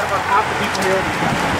out about half the people here.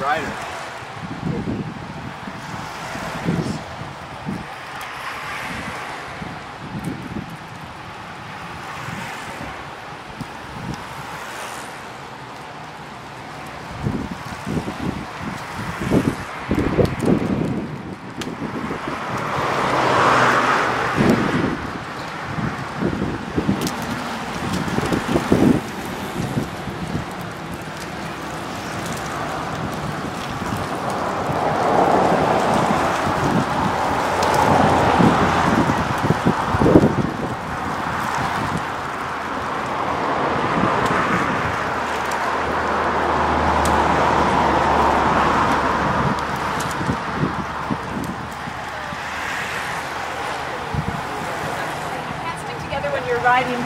Rider. you're riding.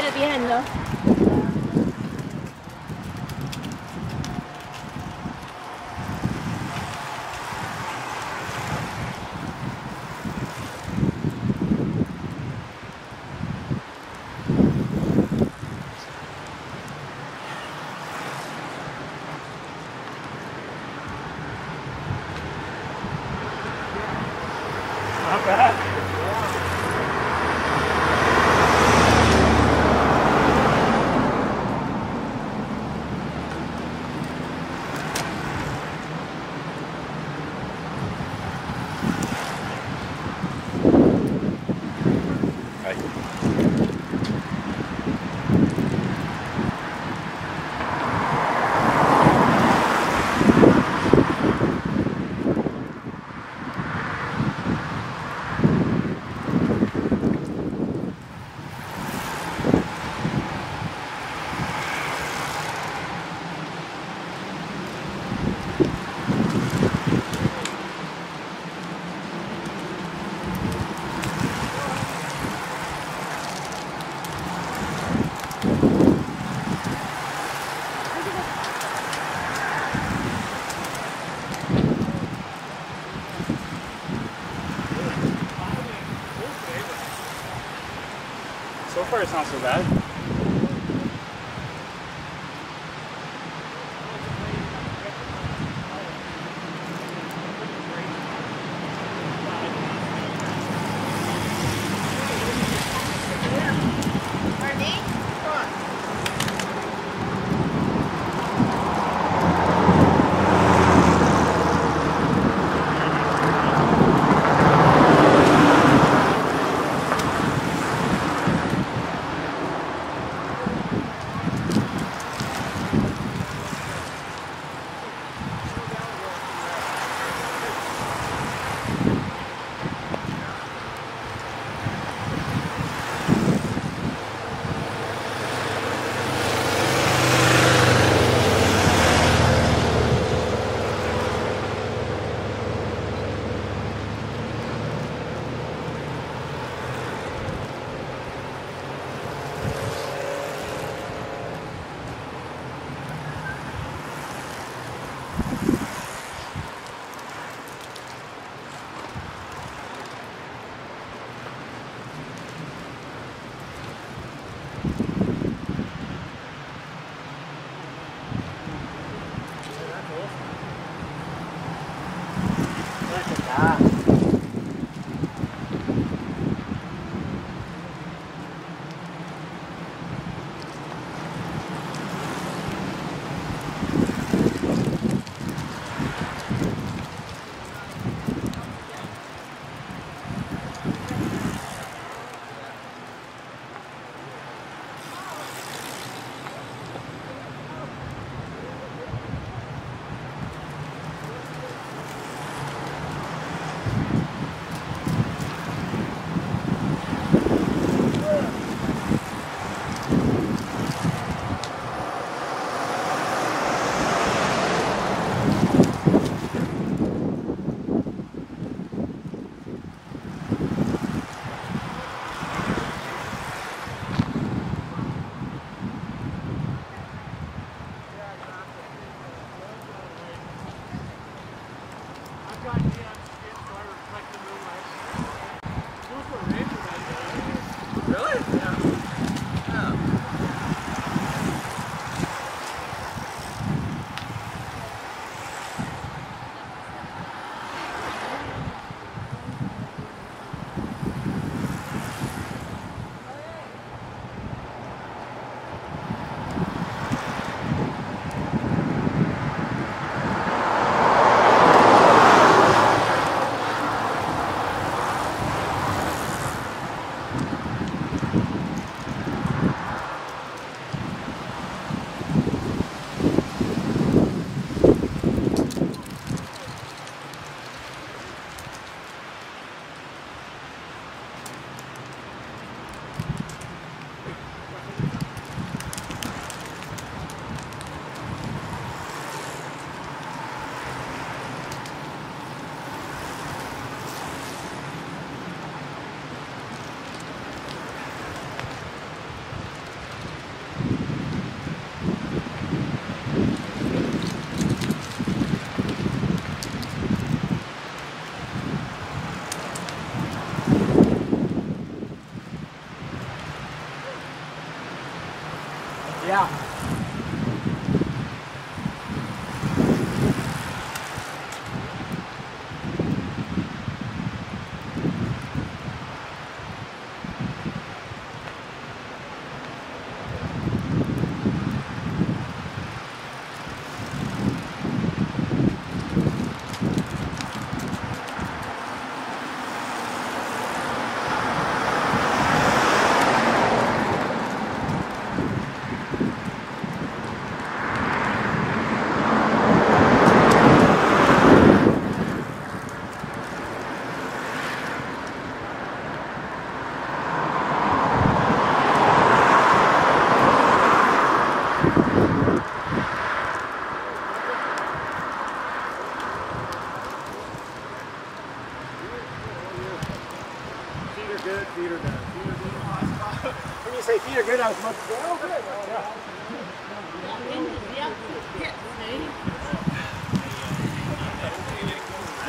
At the end though. So far it's not so bad.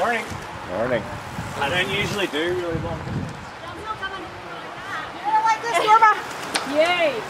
Morning. Morning. I don't usually do really long distance. Yeah, like this, Norma. Yay.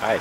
Hi.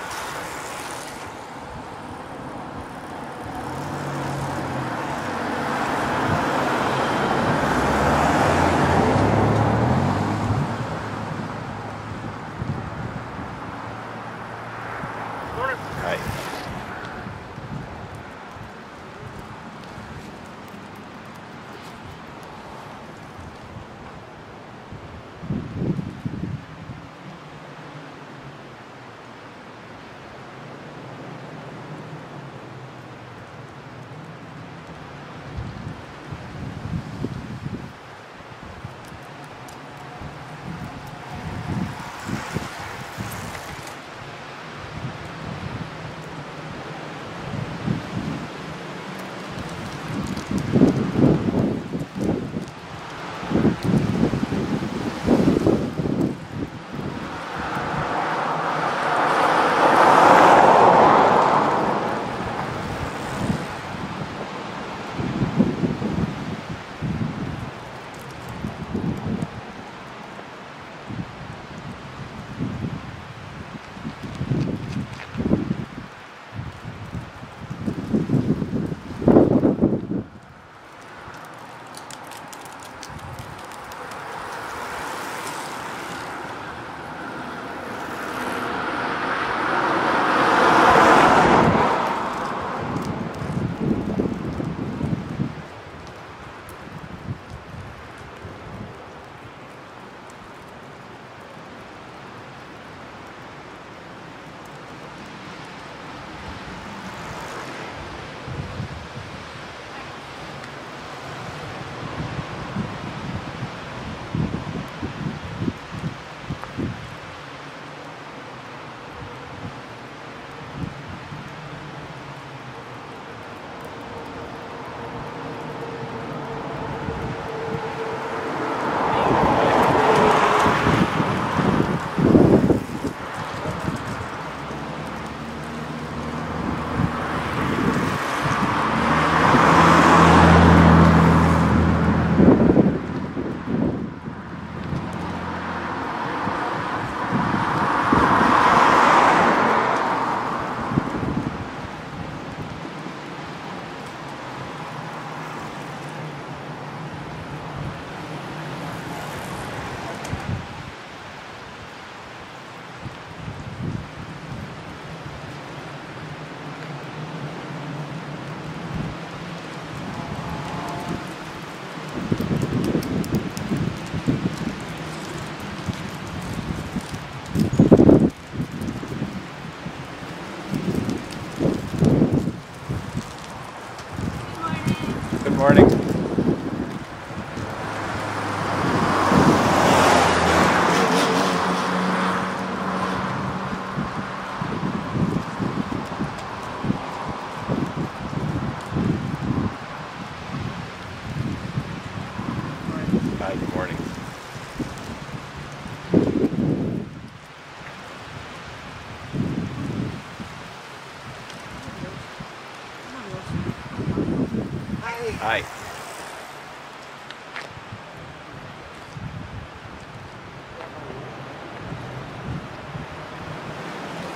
Aye.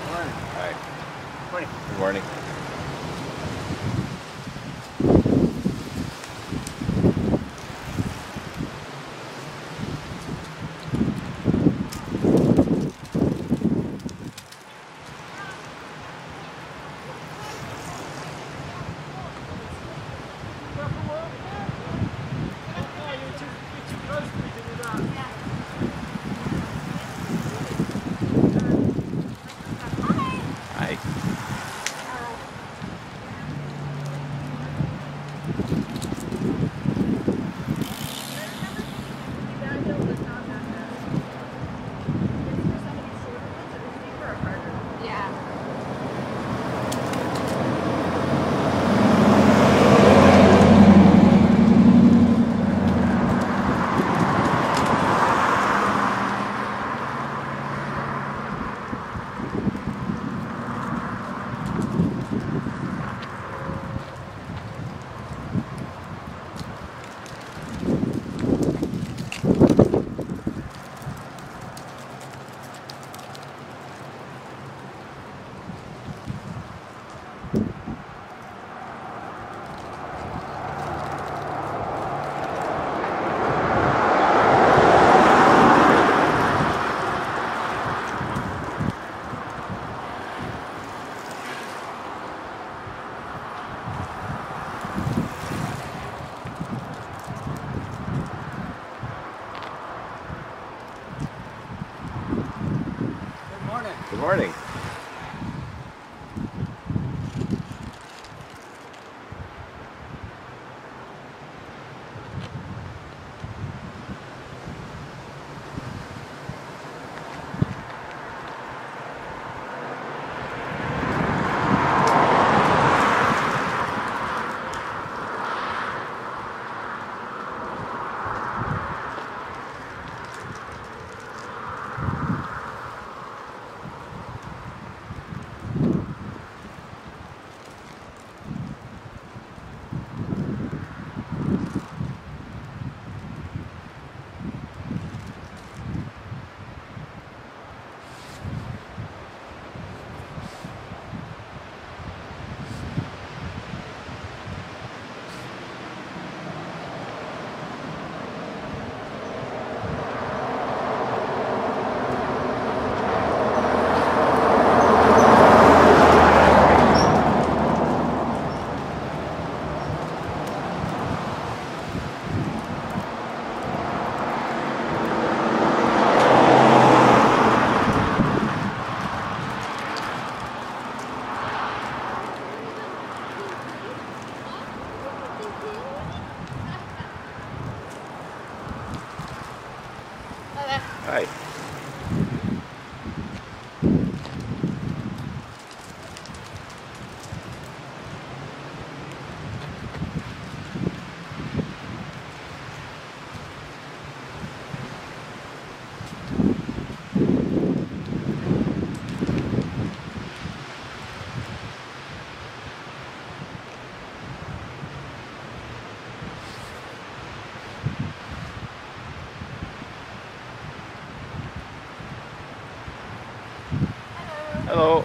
Good morning. Morning. Hi. Hello.